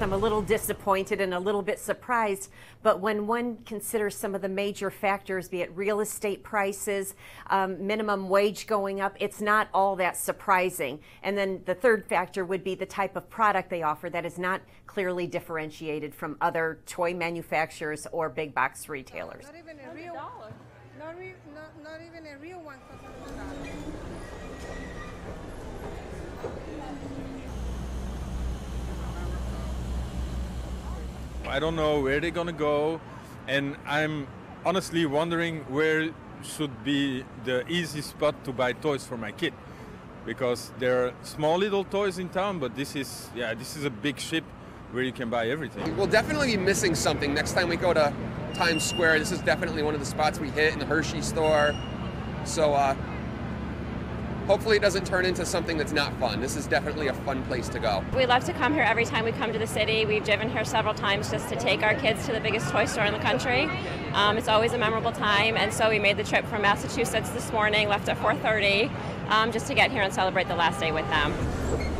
I'm a little disappointed and a little bit surprised, but when one considers some of the major factors, be it real estate prices, minimum wage going up, it's not all that surprising. And then the third factor would be the type of product they offer that is not clearly differentiated from other toy manufacturers or big box retailers. Not even a real one. Not even a real one. I don't know where they're gonna go, and I'm honestly wondering where should be the easy spot to buy toys for my kid, because there are small little toys in town, but this is a big ship where you can buy everything. We'll definitely be missing something next time we go to Times Square. This is definitely one of the spots we hit in the Hershey store, so hopefully it doesn't turn into something that's not fun. This is definitely a fun place to go. We love to come here every time we come to the city. We've driven here several times just to take our kids to the biggest toy store in the country. It's always a memorable time, and so we made the trip from Massachusetts this morning, left at 4:30, just to get here and celebrate the last day with them.